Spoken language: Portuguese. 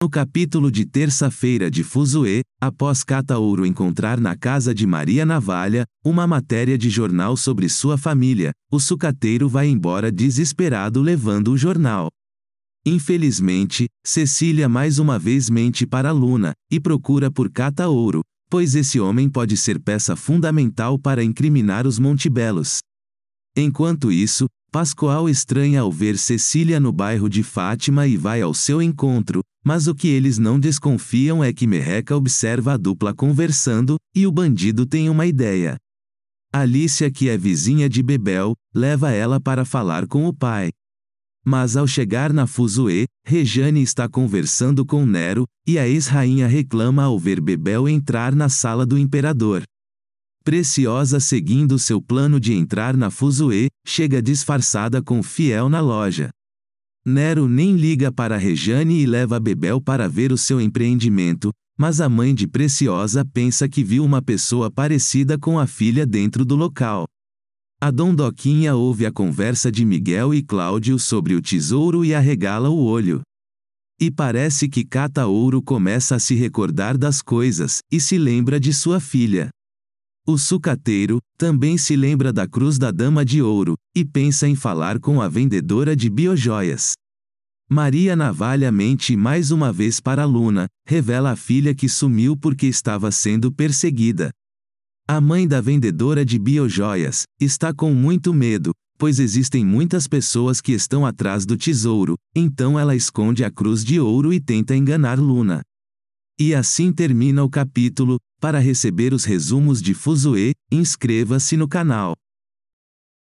No capítulo de terça-feira de Fuzuê, após Cata Ouro encontrar na casa de Maria Navalha, uma matéria de jornal sobre sua família, o sucateiro vai embora desesperado levando o jornal. Infelizmente, Cecília mais uma vez mente para Luna, e procura por Cata Ouro, pois esse homem pode ser peça fundamental para incriminar os Montebellos. Enquanto isso, Pascoal estranha ao ver Cecília no bairro de Fátima e vai ao seu encontro, mas o que eles não desconfiam é que Merreca observa a dupla conversando, e o bandido tem uma ideia. Alícia, que é vizinha de Bebel, leva ela para falar com o pai. Mas ao chegar na Fuzuê, Rejane está conversando com Nero, e a ex-rainha reclama ao ver Bebel entrar na sala do imperador. Preciosa, seguindo seu plano de entrar na Fuzuê, chega disfarçada com Fiel na loja. Nero nem liga para Rejane e leva Bebel para ver o seu empreendimento, mas a mãe de Preciosa pensa que viu uma pessoa parecida com a filha dentro do local. A Dom Doquinha ouve a conversa de Miguel e Cláudio sobre o tesouro e arregala o olho. E parece que Cata Ouro começa a se recordar das coisas, e se lembra de sua filha. O sucateiro também se lembra da cruz da Dama de Ouro, e pensa em falar com a vendedora de biojoias. Maria Navalha mente mais uma vez para Luna, revela à filha que sumiu porque estava sendo perseguida. A mãe da vendedora de biojoias está com muito medo, pois existem muitas pessoas que estão atrás do tesouro, então ela esconde a cruz de ouro e tenta enganar Luna. E assim termina o capítulo. Para receber os resumos de Fuzuê, inscreva-se no canal.